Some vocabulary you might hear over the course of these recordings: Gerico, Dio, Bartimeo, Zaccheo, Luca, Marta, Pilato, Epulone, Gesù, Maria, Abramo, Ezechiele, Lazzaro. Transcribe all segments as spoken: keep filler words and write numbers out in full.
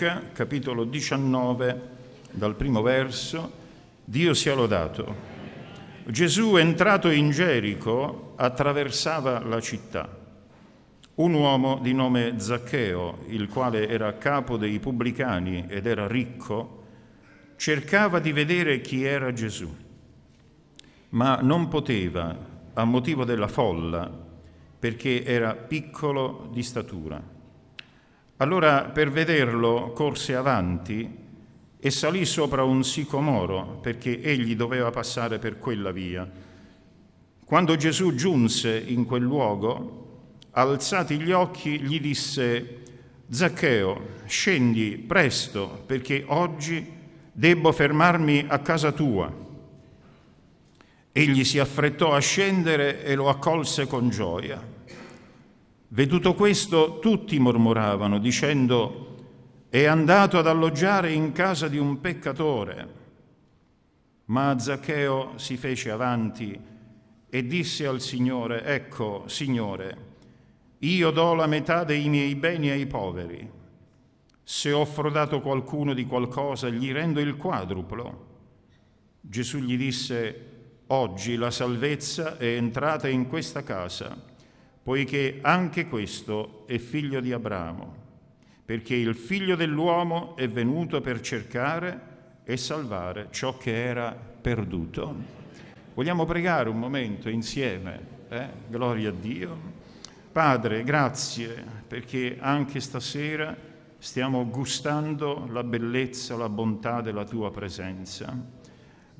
Luca, capitolo diciannove, dal primo verso. Dio sia lodato. Gesù, entrato in Gerico, attraversava la città. Un uomo di nome Zaccheo, il quale era capo dei pubblicani ed era ricco, cercava di vedere chi era Gesù, ma non poteva a motivo della folla, perché era piccolo di statura. Allora, per vederlo, corse avanti e salì sopra un sicomoro, perché egli doveva passare per quella via. Quando Gesù giunse in quel luogo, alzati gli occhi, gli disse: «Zaccheo, scendi presto, perché oggi debbo fermarmi a casa tua». Egli si affrettò a scendere e lo accolse con gioia. Veduto questo, tutti mormoravano, dicendo: «È andato ad alloggiare in casa di un peccatore». Ma Zaccheo si fece avanti e disse al Signore: «Ecco, Signore, io do la metà dei miei beni ai poveri. Se ho frodato qualcuno di qualcosa, gli rendo il quadruplo». Gesù gli disse: «Oggi la salvezza è entrata in questa casa, poiché anche questo è figlio di Abramo, perché il figlio dell'uomo è venuto per cercare e salvare ciò che era perduto». Vogliamo pregare un momento insieme, eh? Gloria a Dio. Padre, grazie, perché anche stasera stiamo gustando la bellezza, la bontà della Tua presenza.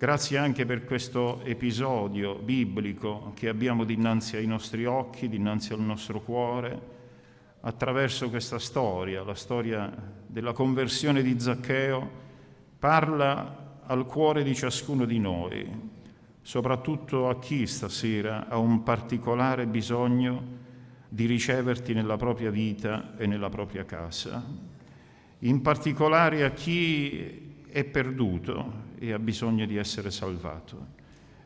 Grazie anche per questo episodio biblico che abbiamo dinanzi ai nostri occhi, dinanzi al nostro cuore, attraverso questa storia, la storia della conversione di Zaccheo, parla al cuore di ciascuno di noi, soprattutto a chi stasera ha un particolare bisogno di riceverti nella propria vita e nella propria casa, in particolare a chi è perduto e ha bisogno di essere salvato.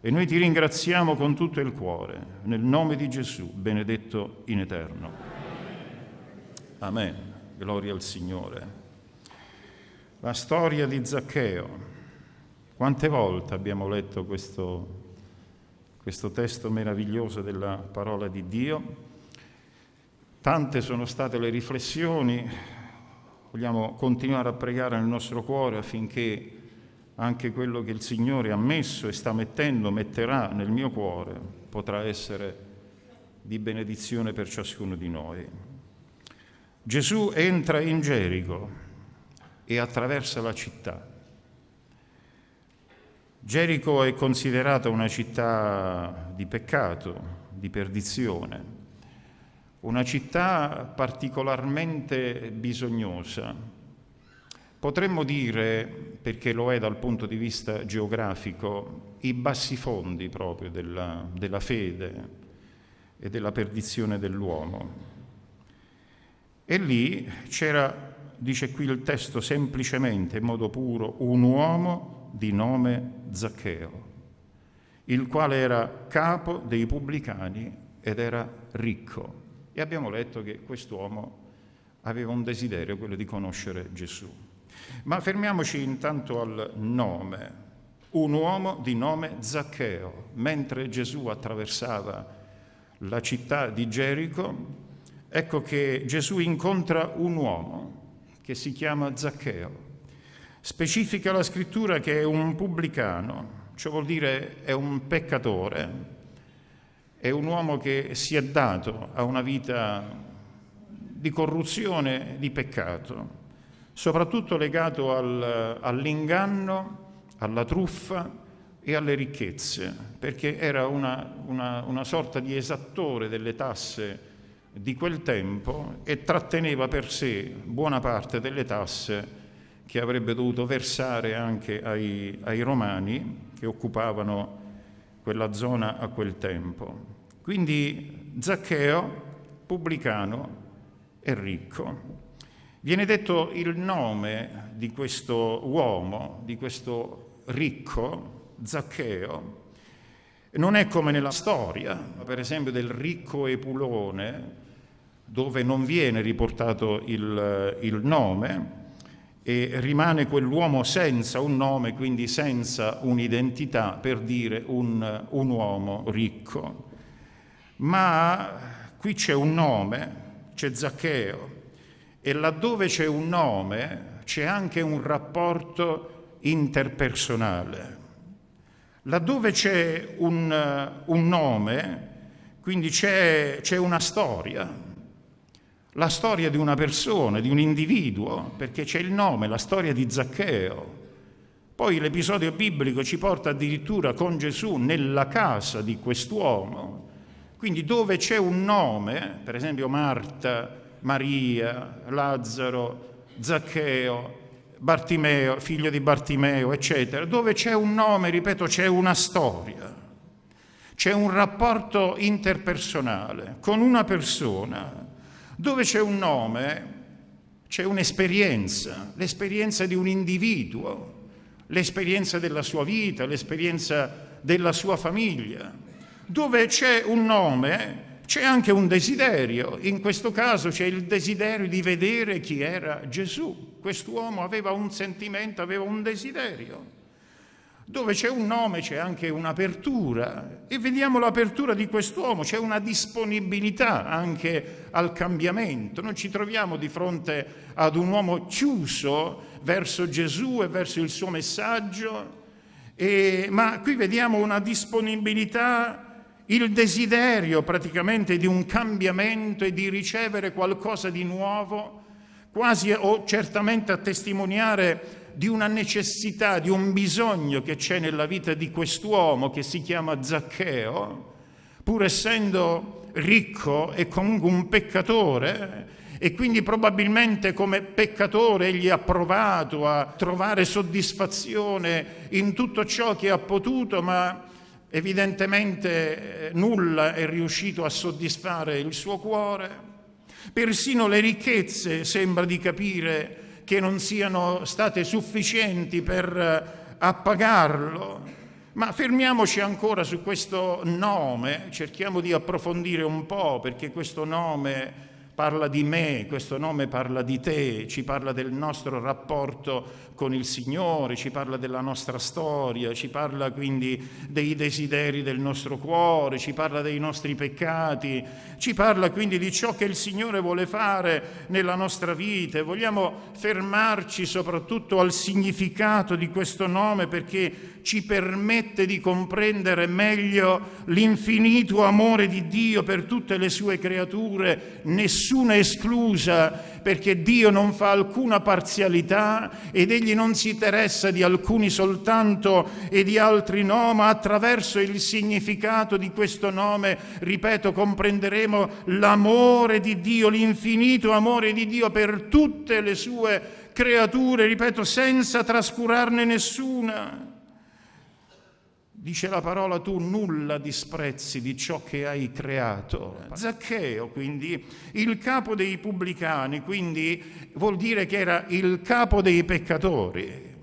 E noi ti ringraziamo con tutto il cuore, nel nome di Gesù, benedetto in eterno. Amen. Gloria al Signore. La storia di Zaccheo. Quante volte abbiamo letto questo, questo testo meraviglioso della parola di Dio? Tante sono state le riflessioni, vogliamo continuare a pregare nel nostro cuore affinché anche quello che il Signore ha messo e sta mettendo, metterà nel mio cuore, potrà essere di benedizione per ciascuno di noi. Gesù entra in Gerico e attraversa la città. Gerico è considerata una città di peccato, di perdizione. Una città particolarmente bisognosa. Potremmo dire, perché lo è dal punto di vista geografico, i bassifondi proprio della, della fede e della perdizione dell'uomo. E lì c'era, dice qui il testo semplicemente, in modo puro, un uomo di nome Zaccheo, il quale era capo dei pubblicani ed era ricco. E abbiamo letto che quest'uomo aveva un desiderio, quello di conoscere Gesù. Ma fermiamoci intanto al nome. Un uomo di nome Zaccheo, mentre Gesù attraversava la città di Gerico, ecco che Gesù incontra un uomo che si chiama Zaccheo. Specifica la scrittura che è un pubblicano, ciò vuol dire è un peccatore. È un uomo che si è dato a una vita di corruzione, di peccato, soprattutto legato al, all'inganno, alla truffa e alle ricchezze, perché era una, una, una sorta di esattore delle tasse di quel tempo e tratteneva per sé buona parte delle tasse che avrebbe dovuto versare anche ai, ai romani che occupavano quella zona a quel tempo. Quindi Zaccheo, pubblicano e ricco. Viene detto il nome di questo uomo, di questo ricco, Zaccheo. Non è come nella storia, per esempio, del ricco Epulone, dove non viene riportato il, il nome, e rimane quell'uomo senza un nome, quindi senza un'identità, per dire un, un uomo ricco. Ma qui c'è un nome, c'è Zaccheo, e laddove c'è un nome c'è anche un rapporto interpersonale. Laddove c'è un, un nome, quindi c'è una storia, la storia di una persona, di un individuo, perché c'è il nome, la storia di Zaccheo. Poi l'episodio biblico ci porta addirittura con Gesù nella casa di quest'uomo. Quindi dove c'è un nome, per esempio Marta, Maria, Lazzaro, Zaccheo, Bartimeo, figlio di Bartimeo, eccetera, dove c'è un nome, ripeto, c'è una storia, c'è un rapporto interpersonale con una persona. Dove c'è un nome c'è un'esperienza, l'esperienza di un individuo, l'esperienza della sua vita, l'esperienza della sua famiglia. Dove c'è un nome c'è anche un desiderio, in questo caso c'è il desiderio di vedere chi era Gesù. Quest'uomo aveva un sentimento, aveva un desiderio. Dove c'è un nome c'è anche un'apertura, e vediamo l'apertura di quest'uomo, c'è una disponibilità anche al cambiamento. Non ci troviamo di fronte ad un uomo chiuso verso Gesù e verso il suo messaggio, e, ma qui vediamo una disponibilità, il desiderio praticamente di un cambiamento e di ricevere qualcosa di nuovo, quasi o certamente a testimoniare di una necessità, di un bisogno che c'è nella vita di quest'uomo che si chiama Zaccheo, pur essendo ricco e comunque un peccatore, e quindi probabilmente come peccatore egli ha provato a trovare soddisfazione in tutto ciò che ha potuto, ma evidentemente nulla è riuscito a soddisfare il suo cuore. Persino le ricchezze sembra di capire che non siano state sufficienti per appagarlo. Ma fermiamoci ancora su questo nome, cerchiamo di approfondire un po', perché questo nome parla di me, questo nome parla di te, ci parla del nostro rapporto con il Signore, ci parla della nostra storia, ci parla quindi dei desideri del nostro cuore, ci parla dei nostri peccati, ci parla quindi di ciò che il Signore vuole fare nella nostra vita. Vogliamo fermarci soprattutto al significato di questo nome, perché ci permette di comprendere meglio l'infinito amore di Dio per tutte le sue creature, nessuna esclusa, perché Dio non fa alcuna parzialità ed egli non si interessa di alcuni soltanto e di altri no, ma attraverso il significato di questo nome, ripeto, comprenderemo l'amore di Dio, l'infinito amore di Dio per tutte le sue creature, ripeto, senza trascurarne nessuna. Dice la parola, tu nulla disprezzi di ciò che hai creato. Zaccheo, quindi, il capo dei pubblicani, quindi vuol dire che era il capo dei peccatori.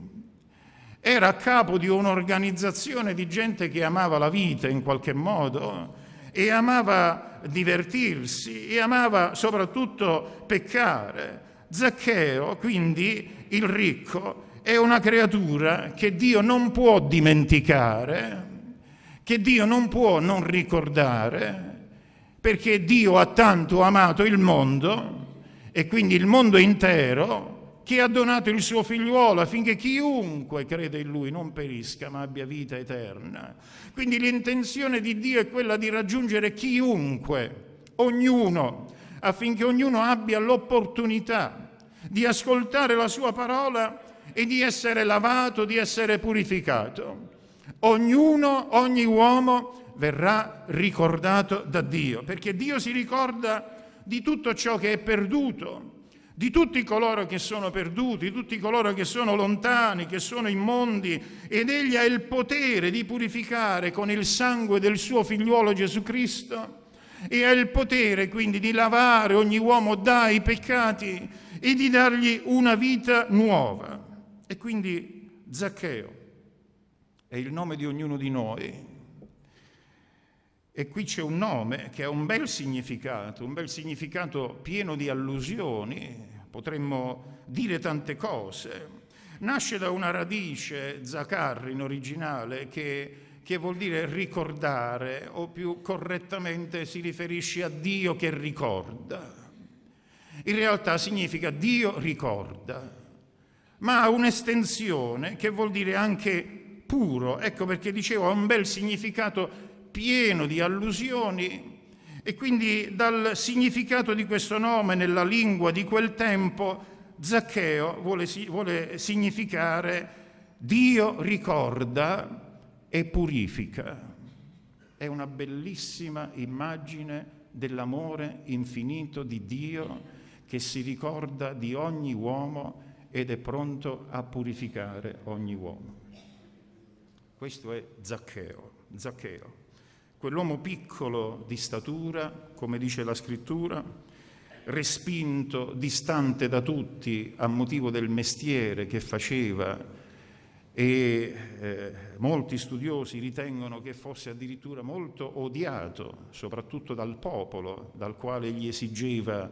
Era a capo di un'organizzazione di gente che amava la vita in qualche modo e amava divertirsi e amava soprattutto peccare. Zaccheo, quindi, il ricco, è una creatura che Dio non può dimenticare, che Dio non può non ricordare, perché Dio ha tanto amato il mondo, e quindi il mondo intero, che ha donato il suo figliuolo affinché chiunque crede in lui non perisca ma abbia vita eterna. Quindi l'intenzione di Dio è quella di raggiungere chiunque, ognuno, affinché ognuno abbia l'opportunità di ascoltare la sua parola e di essere lavato, di essere purificato. Ognuno, ogni uomo verrà ricordato da Dio, perché Dio si ricorda di tutto ciò che è perduto, di tutti coloro che sono perduti, di tutti coloro che sono lontani, che sono immondi, ed Egli ha il potere di purificare con il sangue del suo figliuolo Gesù Cristo, e ha il potere quindi di lavare ogni uomo dai peccati e di dargli una vita nuova. E quindi Zaccheo è il nome di ognuno di noi. E qui c'è un nome che ha un bel significato, un bel significato pieno di allusioni, potremmo dire tante cose. Nasce da una radice, Zaccar in originale, che, che vuol dire ricordare, o più correttamente si riferisce a Dio che ricorda. In realtà significa Dio ricorda, ma ha un'estensione che vuol dire anche puro. Ecco perché dicevo, ha un bel significato pieno di allusioni, e quindi dal significato di questo nome nella lingua di quel tempo, Zaccheo vuole, vuole significare Dio ricorda e purifica. È una bellissima immagine dell'amore infinito di Dio che si ricorda di ogni uomo ed è pronto a purificare ogni uomo. Questo è Zaccheo, Zaccheo, quell'uomo piccolo di statura, come dice la Scrittura, respinto, distante da tutti a motivo del mestiere che faceva, e eh, molti studiosi ritengono che fosse addirittura molto odiato, soprattutto dal popolo, dal quale gli esigeva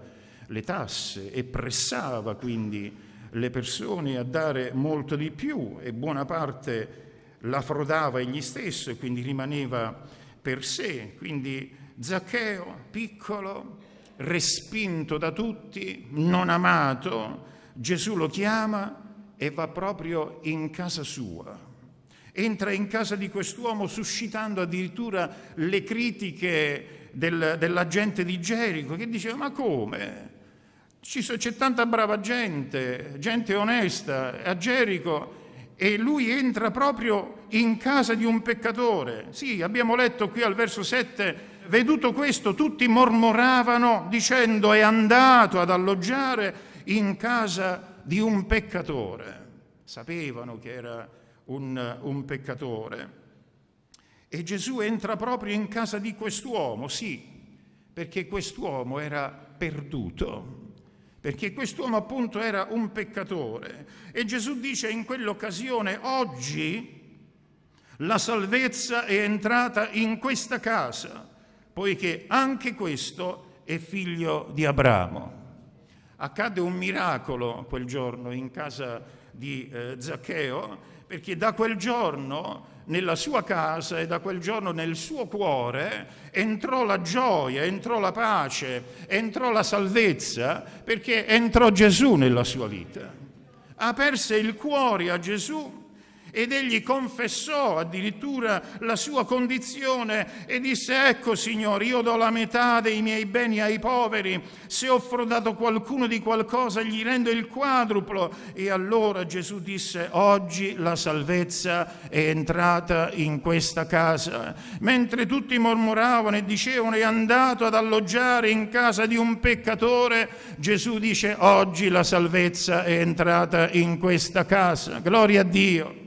le tasse e pressava quindi le persone a dare molto di più, e buona parte la frodava egli stesso e quindi rimaneva per sé. Quindi Zaccheo, piccolo, respinto da tutti, non amato, Gesù lo chiama e va proprio in casa sua. Entra in casa di quest'uomo suscitando addirittura le critiche del, della gente di Gerico, che diceva: ma come? C'è tanta brava gente, gente onesta a Gerico, e lui entra proprio in casa di un peccatore. Sì, abbiamo letto qui al verso sette: veduto questo, tutti mormoravano dicendo: è andato ad alloggiare in casa di un peccatore. Sapevano che era un, un peccatore. E Gesù entra proprio in casa di quest'uomo, sì, perché quest'uomo era perduto, perché quest'uomo appunto era un peccatore. E Gesù dice in quell'occasione: oggi la salvezza è entrata in questa casa, poiché anche questo è figlio di Abramo. Accade un miracolo quel giorno in casa di eh, Zaccheo, perché da quel giorno nella sua casa e da quel giorno nel suo cuore entrò la gioia, entrò la pace, entrò la salvezza, perché entrò Gesù nella sua vita. Aperse il cuore a Gesù ed egli confessò addirittura la sua condizione e disse: ecco Signore, io do la metà dei miei beni ai poveri, se ho frodato qualcuno di qualcosa gli rendo il quadruplo. E allora Gesù disse: oggi la salvezza è entrata in questa casa. Mentre tutti mormoravano e dicevano: è andato ad alloggiare in casa di un peccatore, Gesù dice: oggi la salvezza è entrata in questa casa. Gloria a Dio,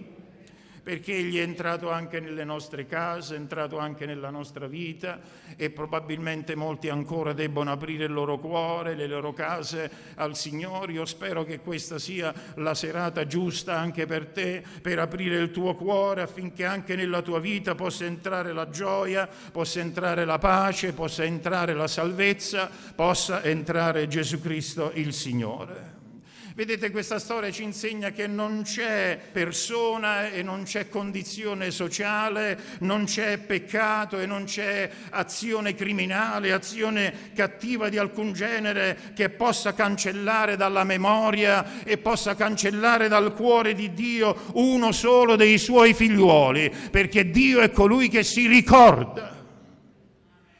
perché egli è entrato anche nelle nostre case, è entrato anche nella nostra vita, e probabilmente molti ancora debbono aprire il loro cuore, le loro case al Signore. Io spero che questa sia la serata giusta anche per te, per aprire il tuo cuore affinché anche nella tua vita possa entrare la gioia, possa entrare la pace, possa entrare la salvezza, possa entrare Gesù Cristo il Signore. Vedete, questa storia ci insegna che non c'è persona e non c'è condizione sociale, non c'è peccato e non c'è azione criminale, azione cattiva di alcun genere che possa cancellare dalla memoria e possa cancellare dal cuore di Dio uno solo dei suoi figliuoli, perché Dio è colui che si ricorda.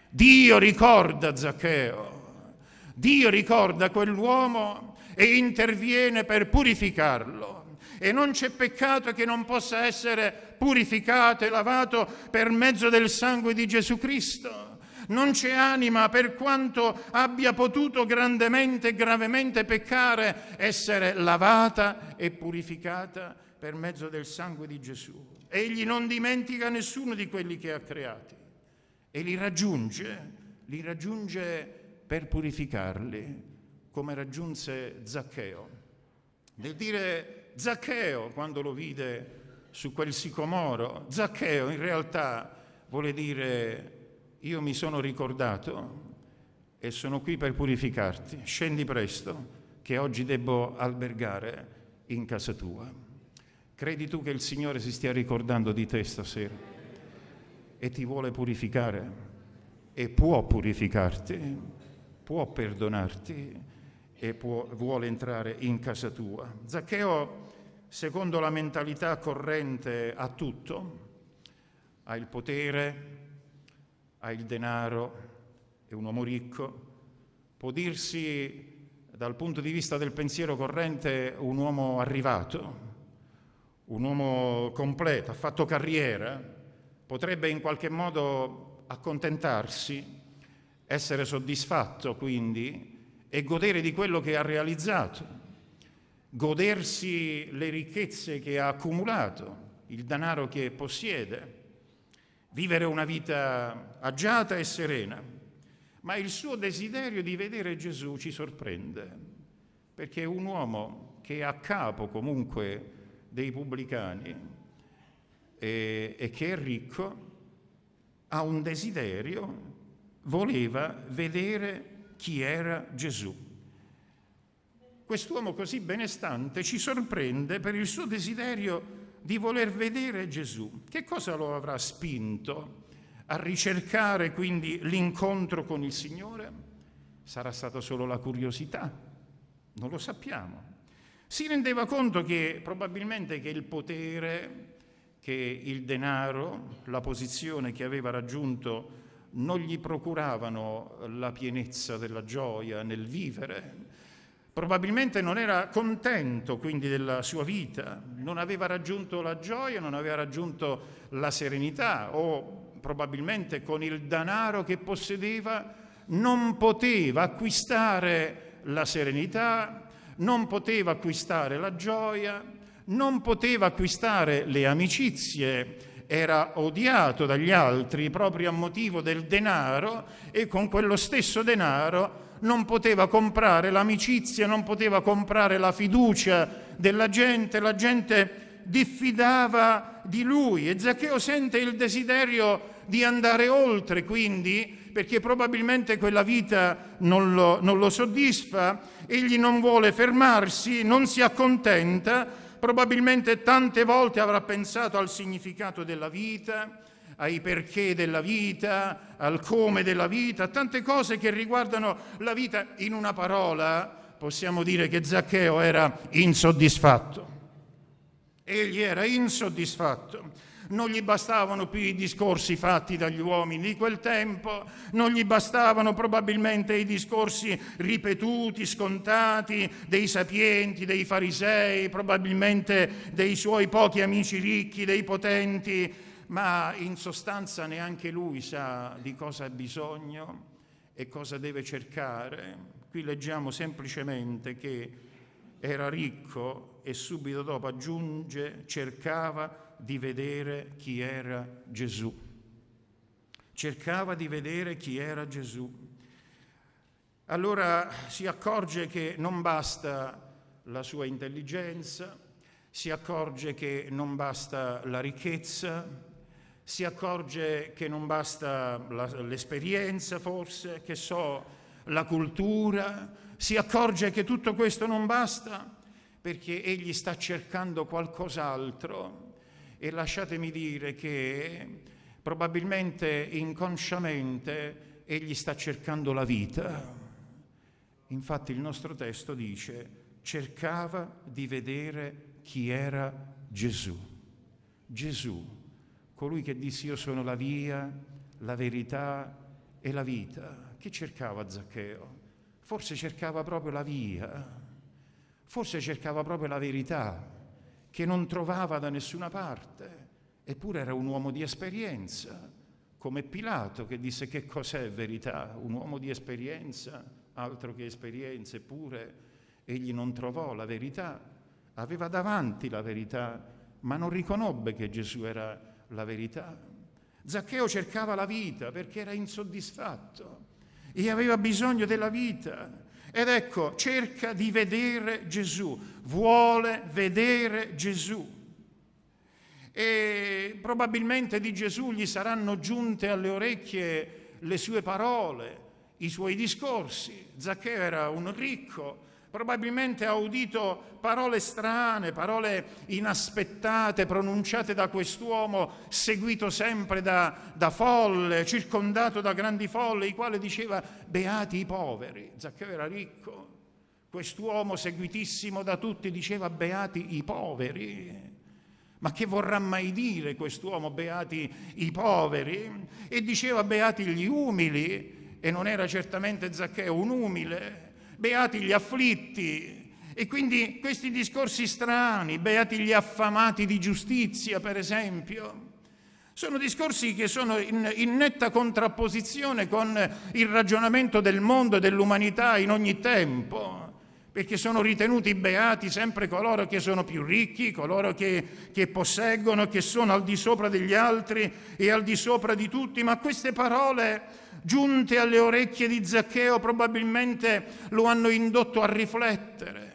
Dio ricorda Zaccheo, Dio ricorda quell'uomo e interviene per purificarlo. E non c'è peccato che non possa essere purificato e lavato per mezzo del sangue di Gesù Cristo. Non c'è anima, per quanto abbia potuto grandemente e gravemente peccare, essere lavata e purificata per mezzo del sangue di Gesù. Egli non dimentica nessuno di quelli che ha creati e li raggiunge, li raggiunge per purificarli, come raggiunse Zaccheo. Nel dire Zaccheo, quando lo vide su quel sicomoro, Zaccheo in realtà vuole dire: io mi sono ricordato e sono qui per purificarti, scendi presto, che oggi debbo albergare in casa tua. Credi tu che il Signore si stia ricordando di te stasera e ti vuole purificare e può purificarti, può perdonarti e può, vuole entrare in casa tua. Zaccheo, secondo la mentalità corrente, ha tutto, ha il potere, ha il denaro, è un uomo ricco, può dirsi dal punto di vista del pensiero corrente un uomo arrivato, un uomo completo, ha fatto carriera, potrebbe in qualche modo accontentarsi, essere soddisfatto quindi e godere di quello che ha realizzato, godersi le ricchezze che ha accumulato, il denaro che possiede, vivere una vita agiata e serena. Ma il suo desiderio di vedere Gesù ci sorprende, perché è un uomo che è a capo comunque dei pubblicani e, e che è ricco, ha un desiderio, voleva vedere chi era Gesù. Quest'uomo così benestante ci sorprende per il suo desiderio di voler vedere Gesù. Che cosa lo avrà spinto a ricercare quindi l'incontro con il Signore? Sarà stata solo la curiosità? Non lo sappiamo. Si rendeva conto che probabilmente che il potere, che il denaro, la posizione che aveva raggiunto non gli procuravano la pienezza della gioia nel vivere. Probabilmente non era contento quindi della sua vita, non aveva raggiunto la gioia, non aveva raggiunto la serenità, o probabilmente con il denaro che possedeva non poteva acquistare la serenità, non poteva acquistare la gioia, non poteva acquistare le amicizie, era odiato dagli altri proprio a motivo del denaro e con quello stesso denaro non poteva comprare l'amicizia, non poteva comprare la fiducia della gente, la gente diffidava di lui e Zaccheo sente il desiderio di andare oltre quindi, perché probabilmente quella vita non lo, non lo soddisfa, egli non vuole fermarsi, non si accontenta, probabilmente tante volte avrà pensato al significato della vita, ai perché della vita, al come della vita, tante cose che riguardano la vita. In una parola possiamo dire che Zaccheo era insoddisfatto. Egli era insoddisfatto, non gli bastavano più i discorsi fatti dagli uomini di quel tempo, non gli bastavano probabilmente i discorsi ripetuti, scontati, dei sapienti, dei farisei, probabilmente dei suoi pochi amici ricchi, dei potenti, ma in sostanza neanche lui sa di cosa ha bisogno e cosa deve cercare. Qui leggiamo semplicemente che era ricco, e subito dopo aggiunge, cercava di vedere chi era Gesù. Cercava di vedere chi era Gesù. Allora si accorge che non basta la sua intelligenza, si accorge che non basta la ricchezza, si accorge che non basta la, l'esperienza forse, che so, la cultura, si accorge che tutto questo non basta, perché egli sta cercando qualcos'altro e lasciatemi dire che probabilmente inconsciamente egli sta cercando la vita. Infatti il nostro testo dice: cercava di vedere chi era Gesù. Gesù, colui che disse io sono la via, la verità e la vita. Che cercava Zaccheo? Forse cercava proprio la via. Forse cercava proprio la verità, che non trovava da nessuna parte, eppure era un uomo di esperienza, come Pilato che disse che cos'è verità, un uomo di esperienza, altro che esperienza, eppure egli non trovò la verità, aveva davanti la verità, ma non riconobbe che Gesù era la verità. Zaccheo cercava la vita perché era insoddisfatto e aveva bisogno della vita. Ed ecco, cerca di vedere Gesù, vuole vedere Gesù. E probabilmente di Gesù gli saranno giunte alle orecchie le sue parole, i suoi discorsi. Zaccheo era un ricco, Probabilmente ha udito parole strane, parole inaspettate pronunciate da quest'uomo, seguito sempre da, da folle, circondato da grandi folle, il quale diceva «Beati i poveri». Zaccheo era ricco. Quest'uomo, seguitissimo da tutti, diceva «Beati i poveri». Ma che vorrà mai dire quest'uomo «Beati i poveri»? E diceva «Beati gli umili» e non era certamente Zaccheo un umile. Beati gli afflitti, e quindi questi discorsi strani, beati gli affamati di giustizia, per esempio, sono discorsi che sono in, in netta contrapposizione con il ragionamento del mondo e dell'umanità in ogni tempo, perché sono ritenuti beati sempre coloro che sono più ricchi, coloro che, che posseggono, che sono al di sopra degli altri e al di sopra di tutti, ma queste parole giunte alle orecchie di Zaccheo probabilmente lo hanno indotto a riflettere.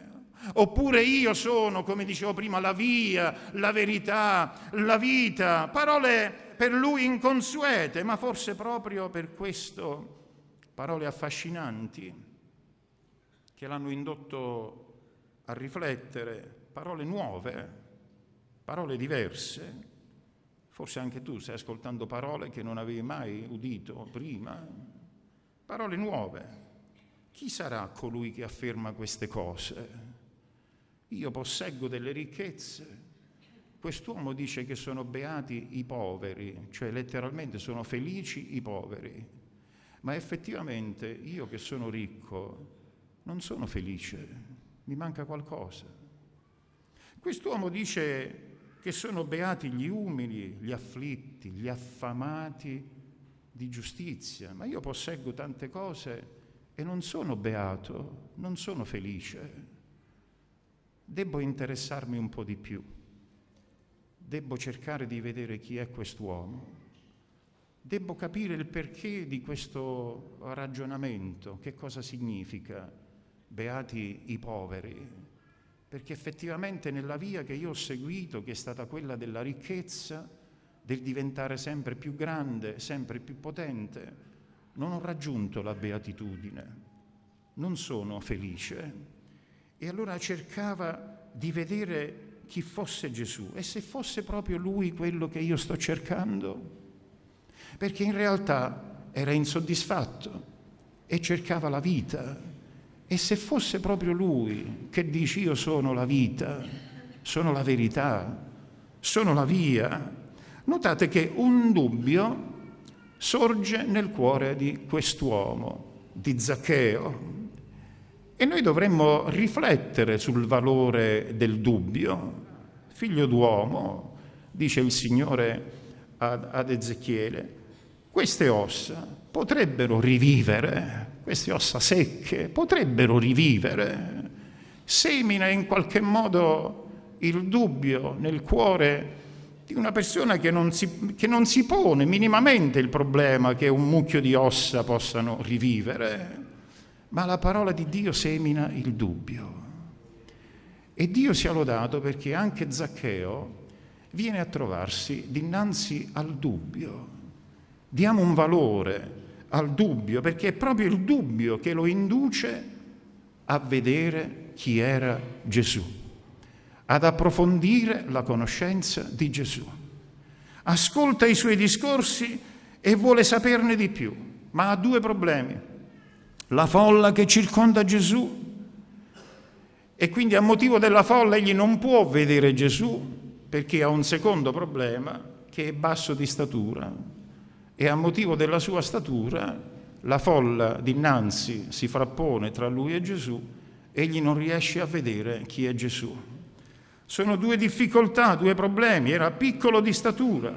Oppure io sono, come dicevo prima, la via, la verità, la vita, parole per lui inconsuete, ma forse proprio per questo parole affascinanti che l'hanno indotto a riflettere, parole nuove, parole diverse. Forse anche tu stai ascoltando parole che non avevi mai udito prima, parole nuove. Chi sarà colui che afferma queste cose? Io posseggo delle ricchezze. Quest'uomo dice che sono beati i poveri, cioè letteralmente sono felici i poveri. Ma effettivamente io che sono ricco non sono felice, mi manca qualcosa. Quest'uomo dice che sono beati gli umili, gli afflitti, gli affamati di giustizia. Ma io posseggo tante cose e non sono beato, non sono felice. Debbo interessarmi un po' di più. Debbo cercare di vedere chi è quest'uomo. Debbo capire il perché di questo ragionamento, che cosa significa beati i poveri. Perché effettivamente nella via che io ho seguito, che è stata quella della ricchezza, del diventare sempre più grande, sempre più potente, non ho raggiunto la beatitudine, non sono felice. E allora cercava di vedere chi fosse Gesù e se fosse proprio lui quello che io sto cercando, perché in realtà era insoddisfatto e cercava la vita. E se fosse proprio lui che dice io sono la vita, sono la verità, sono la via, notate che un dubbio sorge nel cuore di quest'uomo, di Zaccheo. E noi dovremmo riflettere sul valore del dubbio. Figlio d'uomo, dice il Signore ad, ad Ezechiele, queste ossa potrebbero rivivere. Queste ossa secche potrebbero rivivere. Semina in qualche modo il dubbio nel cuore di una persona che non si, che non si pone minimamente il problema che un mucchio di ossa possano rivivere, ma la parola di Dio semina il dubbio. E Dio sia lodato perché anche Zaccheo viene a trovarsi dinanzi al dubbio. Diamo un valore al dubbio, perché è proprio il dubbio che lo induce a vedere chi era Gesù, ad approfondire la conoscenza di Gesù. Ascolta i suoi discorsi e vuole saperne di più, ma ha due problemi. La folla che circonda Gesù, e quindi a motivo della folla egli non può vedere Gesù, perché ha un secondo problema, che è basso di statura. E a motivo della sua statura, la folla dinanzi si frappone tra lui e Gesù, egli non riesce a vedere chi è Gesù. Sono due difficoltà, due problemi, era piccolo di statura.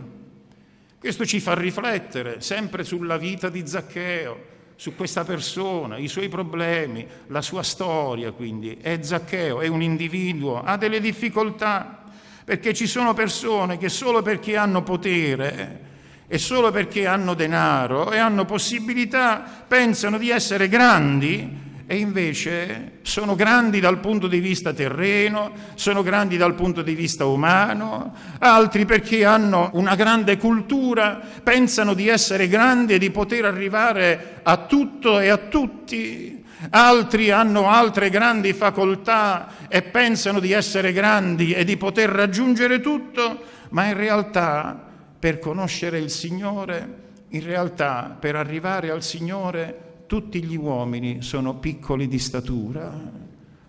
Questo ci fa riflettere sempre sulla vita di Zaccheo, su questa persona, i suoi problemi, la sua storia quindi. È Zaccheo, è un individuo, ha delle difficoltà, perché ci sono persone che solo perché hanno potere e solo perché hanno denaro e hanno possibilità, pensano di essere grandi e invece sono grandi dal punto di vista terreno, sono grandi dal punto di vista umano, altri perché hanno una grande cultura, pensano di essere grandi e di poter arrivare a tutto e a tutti, altri hanno altre grandi facoltà e pensano di essere grandi e di poter raggiungere tutto, ma in realtà per conoscere il Signore, in realtà per arrivare al Signore, tutti gli uomini sono piccoli di statura.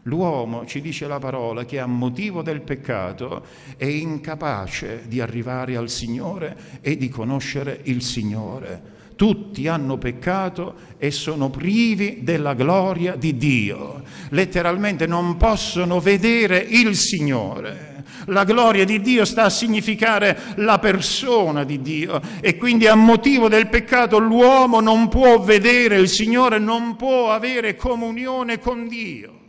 L'uomo, ci dice la parola, che a motivo del peccato è incapace di arrivare al Signore e di conoscere il Signore. Tutti hanno peccato e sono privi della gloria di Dio. Letteralmente non possono vedere il Signore. La gloria di Dio sta a significare la persona di Dio e quindi a motivo del peccato l'uomo non può vedere il Signore, non può avere comunione con Dio.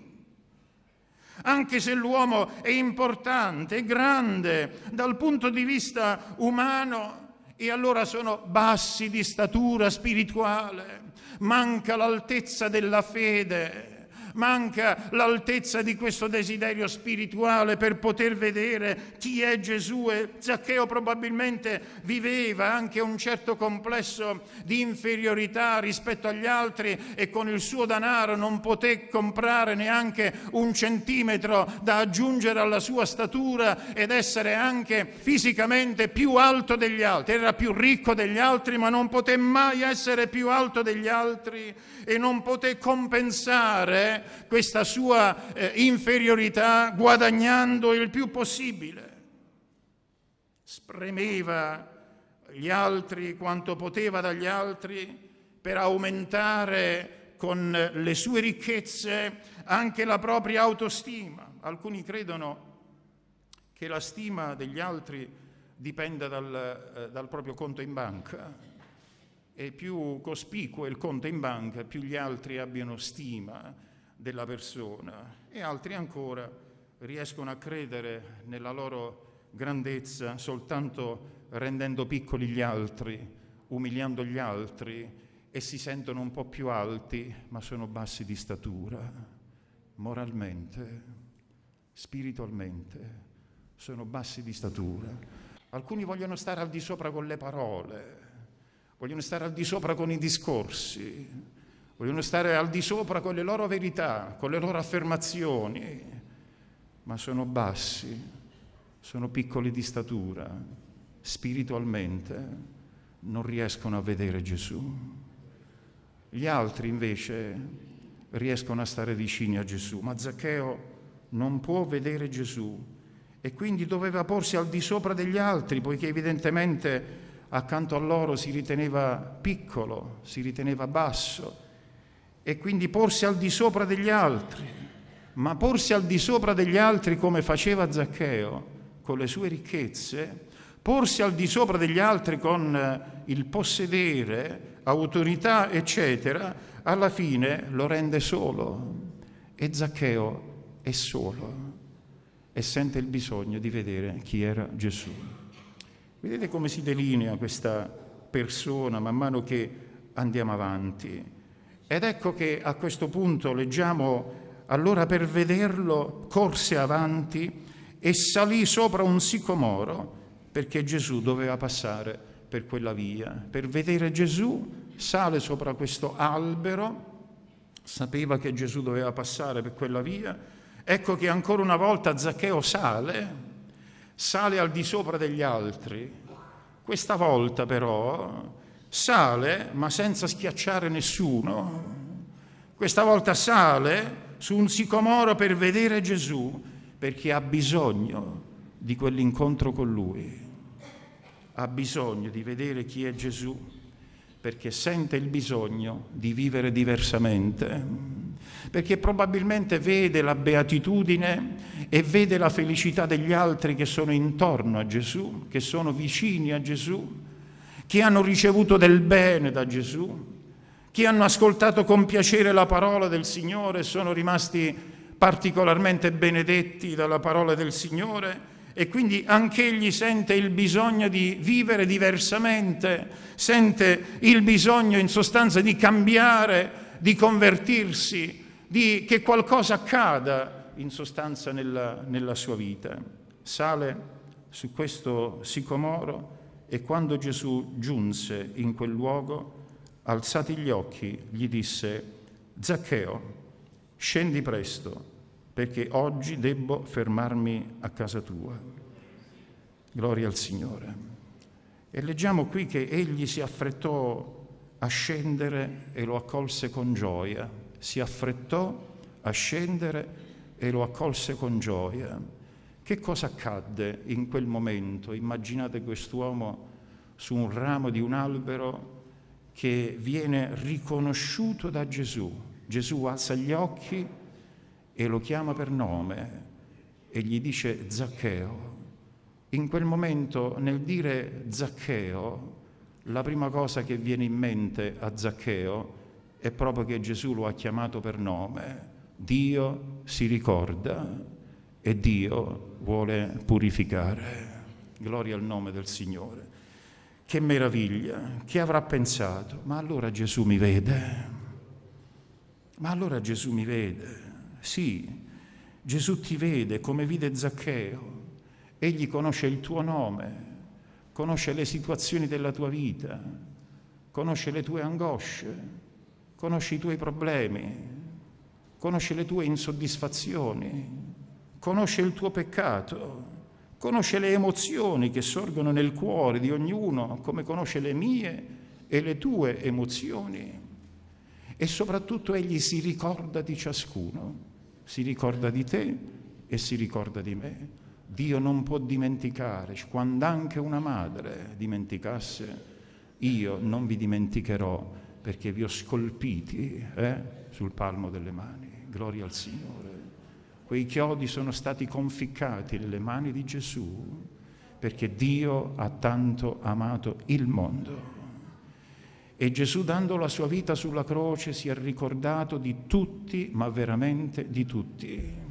Anche se l'uomo è importante, è grande dal punto di vista umano, e allora sono bassi di statura spirituale, manca l'altezza della fede. Manca l'altezza di questo desiderio spirituale per poter vedere chi è Gesù. E Zaccheo probabilmente viveva anche un certo complesso di inferiorità rispetto agli altri e con il suo denaro non poté comprare neanche un centimetro da aggiungere alla sua statura ed essere anche fisicamente più alto degli altri. Era più ricco degli altri, ma non poté mai essere più alto degli altri e non poté compensare questa sua eh, inferiorità guadagnando il più possibile. Spremeva gli altri quanto poteva dagli altri per aumentare con le sue ricchezze anche la propria autostima. Alcuni credono che la stima degli altri dipenda dal, eh, dal proprio conto in banca. E più cospicuo è il conto in banca, più gli altri abbiano stima della persona, e altri ancora riescono a credere nella loro grandezza soltanto rendendo piccoli gli altri, umiliando gli altri, e si sentono un po' più alti, ma sono bassi di statura, moralmente, spiritualmente, sono bassi di statura. Alcuni vogliono stare al di sopra con le parole, vogliono stare al di sopra con i discorsi, vogliono stare al di sopra con le loro verità, con le loro affermazioni, ma sono bassi, sono piccoli di statura, spiritualmente non riescono a vedere Gesù. Gli altri invece riescono a stare vicini a Gesù, ma Zaccheo non può vedere Gesù e quindi doveva porsi al di sopra degli altri, poiché evidentemente accanto a loro si riteneva piccolo, si riteneva basso, e quindi porsi al di sopra degli altri, ma porsi al di sopra degli altri come faceva Zaccheo con le sue ricchezze, porsi al di sopra degli altri con il possedere, autorità, eccetera, alla fine lo rende solo. E Zaccheo è solo e sente il bisogno di vedere chi era Gesù. Vedete come si delinea questa persona man mano che andiamo avanti. Ed ecco che a questo punto leggiamo: allora per vederlo corse avanti e salì sopra un sicomoro, perché Gesù doveva passare per quella via. Per vedere Gesù sale sopra questo albero, sapeva che Gesù doveva passare per quella via. Ecco che ancora una volta Zaccheo sale, sale al di sopra degli altri. Questa volta però sale ma senza schiacciare nessuno. Questa volta sale su un sicomoro per vedere Gesù, perché ha bisogno di quell'incontro con Lui, ha bisogno di vedere chi è Gesù, perché sente il bisogno di vivere diversamente, perché probabilmente vede la beatitudine e vede la felicità degli altri che sono intorno a Gesù, che sono vicini a Gesù, che hanno ricevuto del bene da Gesù, che hanno ascoltato con piacere la parola del Signore e sono rimasti particolarmente benedetti dalla parola del Signore, e quindi anch'egli sente il bisogno di vivere diversamente, sente il bisogno in sostanza di cambiare, di convertirsi, di che qualcosa accada in sostanza nella, nella sua vita. Sale su questo sicomoro e quando Gesù giunse in quel luogo, alzati gli occhi, gli disse: Zaccheo, scendi presto, perché oggi debbo fermarmi a casa tua. Gloria al Signore. E leggiamo qui che egli si affrettò a scendere e lo accolse con gioia. Si affrettò a scendere e lo accolse con gioia. Che cosa accadde in quel momento? Immaginate quest'uomo su un ramo di un albero che viene riconosciuto da Gesù. Gesù alza gli occhi e lo chiama per nome e gli dice Zaccheo. In quel momento, nel dire Zaccheo, la prima cosa che viene in mente a Zaccheo è proprio che Gesù lo ha chiamato per nome. Dio si ricorda e Dio vuole purificare. Gloria al nome del Signore. Che meraviglia! Chi avrà pensato? Ma allora Gesù mi vede? Ma allora Gesù mi vede? Sì, Gesù ti vede come vide Zaccheo. Egli conosce il tuo nome, conosce le situazioni della tua vita, conosce le tue angosce, conosce i tuoi problemi, conosce le tue insoddisfazioni, conosce il tuo peccato, conosce le emozioni che sorgono nel cuore di ognuno, come conosce le mie e le tue emozioni. E soprattutto egli si ricorda di ciascuno, si ricorda di te e si ricorda di me. Dio non può dimenticare, quando anche una madre dimenticasse, io non vi dimenticherò perché vi ho scolpiti eh, sul palmo delle mani. Gloria al Signore. Quei chiodi sono stati conficcati nelle mani di Gesù perché Dio ha tanto amato il mondo. E Gesù, dando la sua vita sulla croce, si è ricordato di tutti, ma veramente di tutti.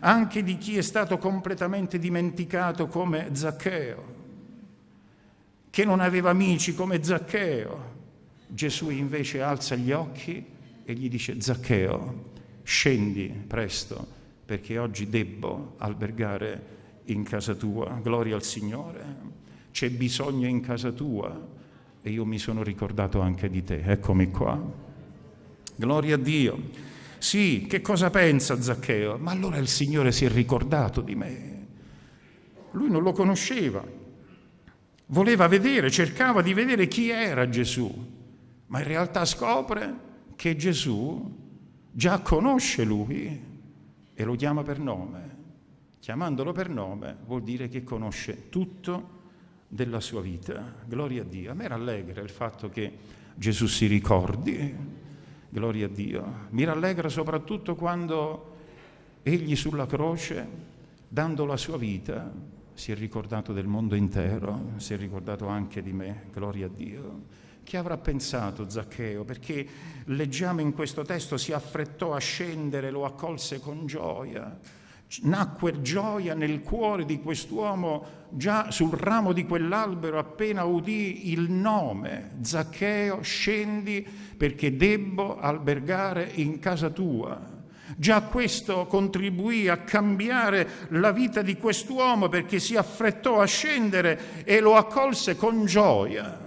Anche di chi è stato completamente dimenticato come Zaccheo, che non aveva amici come Zaccheo. Gesù invece alza gli occhi e gli dice: Zaccheo, scendi presto, perché oggi debbo albergare in casa tua. Gloria al Signore. C'è bisogno in casa tua e io mi sono ricordato anche di te. Eccomi qua. Gloria a Dio. Sì, che cosa pensa Zaccheo? Ma allora il Signore si è ricordato di me. Lui non lo conosceva. Voleva vedere, cercava di vedere chi era Gesù. Ma in realtà scopre che Gesù già conosce lui e lo chiama per nome. Chiamandolo per nome vuol dire che conosce tutto della sua vita. Gloria a Dio. A me rallegra il fatto che Gesù si ricordi. Gloria a Dio. Mi rallegra soprattutto quando egli sulla croce, dando la sua vita, si è ricordato del mondo intero, si è ricordato anche di me. Gloria a Dio. Chi avrà pensato Zaccheo? Perché leggiamo in questo testo: si affrettò a scendere, lo accolse con gioia. Nacque gioia nel cuore di quest'uomo. Già sul ramo di quell'albero appena udì il nome: Zaccheo, scendi perché debbo albergare in casa tua. Già questo contribuì a cambiare la vita di quest'uomo, perché si affrettò a scendere e lo accolse con gioia.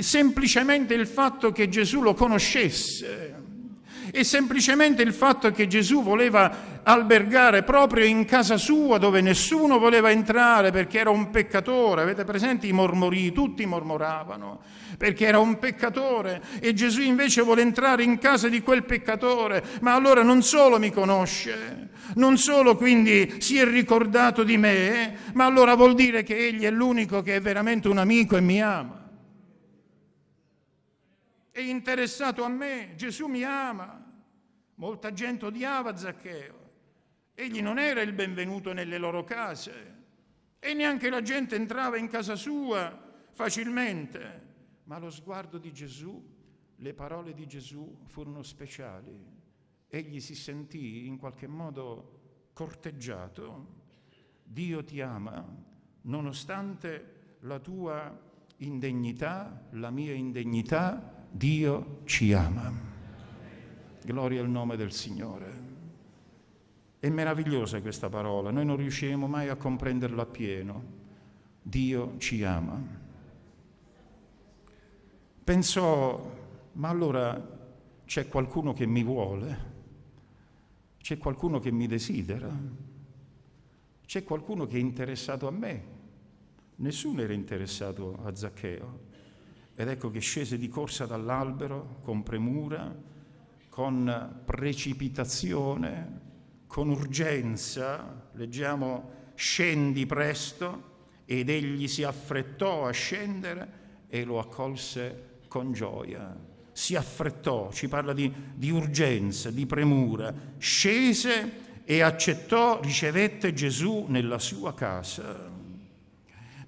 Semplicemente il fatto che Gesù lo conoscesse e semplicemente il fatto che Gesù voleva albergare proprio in casa sua, dove nessuno voleva entrare perché era un peccatore. Avete presente i mormorii? Tutti mormoravano perché era un peccatore, e Gesù invece vuole entrare in casa di quel peccatore. Ma allora non solo mi conosce, non solo quindi si è ricordato di me, ma allora vuol dire che egli è l'unico che è veramente un amico e mi ama, è interessato a me. Gesù mi ama. Molta gente odiava Zaccheo. Egli non era il benvenuto nelle loro case e neanche la gente entrava in casa sua facilmente. Ma lo sguardo di Gesù, le parole di Gesù furono speciali. Egli si sentì in qualche modo corteggiato. Dio ti ama nonostante la tua indegnità, la mia indegnità. Dio ci ama. gloria al nome del Signore. È meravigliosa questa parola, noi non riusciremo mai a comprenderla appieno. Dio ci ama. Pensò, ma allora c'è qualcuno che mi vuole? C'è qualcuno che mi desidera? C'è qualcuno che è interessato a me? Nessuno era interessato a Zaccheo. Ed ecco che scese di corsa dall'albero con premura, con precipitazione, con urgenza, leggiamo, scendi presto, ed egli si affrettò a scendere e lo accolse con gioia. Si affrettò, ci parla di, di urgenza, di premura, scese e accettò, ricevette Gesù nella sua casa.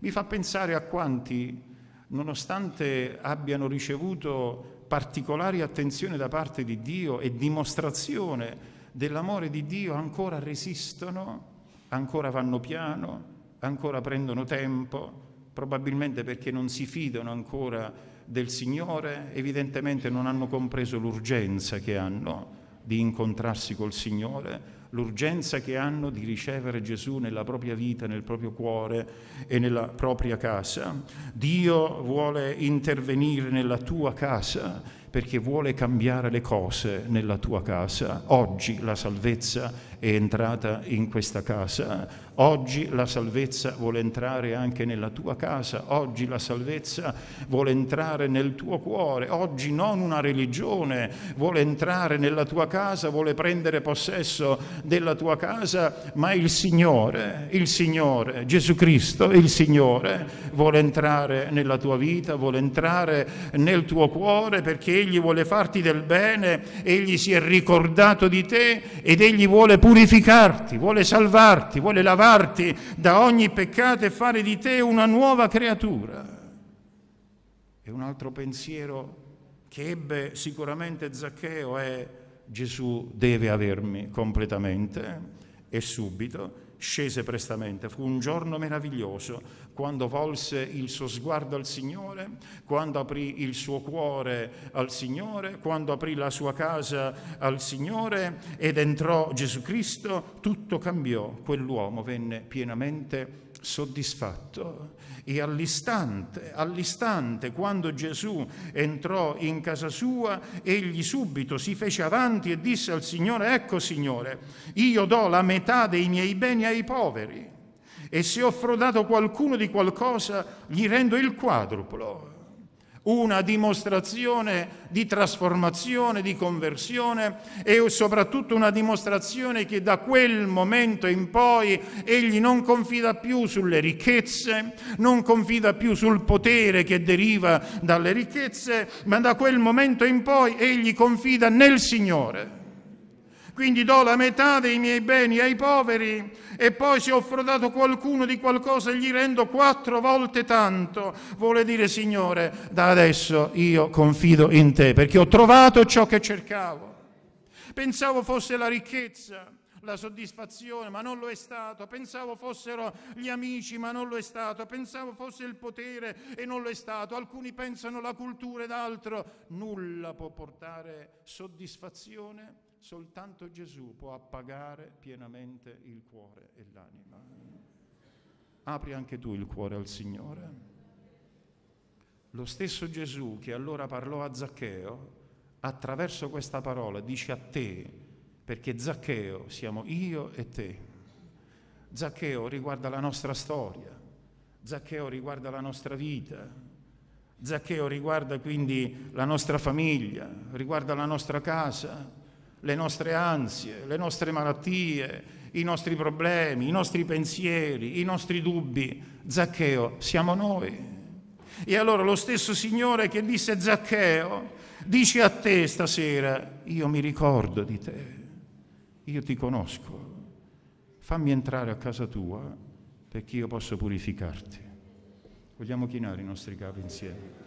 Mi fa pensare a quanti, nonostante abbiano ricevuto particolari attenzioni da parte di Dio e dimostrazione dell'amore di Dio, ancora resistono, ancora vanno piano, ancora prendono tempo, probabilmente perché non si fidano ancora del Signore, evidentemente non hanno compreso l'urgenza che hanno di incontrarsi col Signore, l'urgenza che hanno di ricevere Gesù nella propria vita, nel proprio cuore e nella propria casa. Dio vuole intervenire nella tua casa perché vuole cambiare le cose nella tua casa. Oggi la salvezza è entrata in questa casa. Oggi la salvezza vuole entrare anche nella tua casa. Oggi la salvezza vuole entrare nel tuo cuore. Oggi non una religione vuole entrare nella tua casa, vuole prendere possesso della tua casa, ma il Signore, il Signore, Gesù Cristo, il Signore vuole entrare nella tua vita, vuole entrare nel tuo cuore perché Egli vuole farti del bene, Egli si è ricordato di te ed Egli vuole purificarti, vuole salvarti, vuole lavarti da ogni peccato e fare di te una nuova creatura. E un altro pensiero che ebbe sicuramente Zaccheo è: Gesù deve avermi completamente. E subito scese prestamente. Fu un giorno meraviglioso quando volse il suo sguardo al Signore, quando aprì il suo cuore al Signore, quando aprì la sua casa al Signore ed entrò Gesù Cristo. Tutto cambiò. Quell'uomo venne pienamente soddisfatto e all'istante, all'istante quando Gesù entrò in casa sua, egli subito si fece avanti e disse al Signore: ecco Signore, io do la metà dei miei beni ai poveri e se ho frodato qualcuno di qualcosa gli rendo il quadruplo. Una dimostrazione di trasformazione, di conversione e soprattutto una dimostrazione che da quel momento in poi egli non confida più sulle ricchezze, non confida più sul potere che deriva dalle ricchezze, ma da quel momento in poi egli confida nel Signore. Quindi do la metà dei miei beni ai poveri e poi se ho frodato qualcuno di qualcosa gli rendo quattro volte tanto. Vuole dire: Signore, da adesso io confido in te perché ho trovato ciò che cercavo. Pensavo fosse la ricchezza, la soddisfazione, ma non lo è stato. Pensavo fossero gli amici, ma non lo è stato. Pensavo fosse il potere e non lo è stato. Alcuni pensano la cultura ed altro. Nulla può portare soddisfazione, soltanto Gesù può appagare pienamente il cuore e l'anima. Apri anche tu il cuore al Signore. Lo stesso Gesù che allora parlò a Zaccheo, attraverso questa parola dice a te, perché Zaccheo siamo io e te. Zaccheo riguarda la nostra storia, Zaccheo riguarda la nostra vita, Zaccheo riguarda quindi la nostra famiglia, riguarda la nostra casa, le nostre ansie, le nostre malattie, i nostri problemi, i nostri pensieri, i nostri dubbi. Zaccheo siamo noi. E allora lo stesso Signore che disse Zaccheo dice a te stasera: io mi ricordo di te. Io ti conosco, fammi entrare a casa tua perché io posso purificarti. Vogliamo chinare i nostri capi insieme.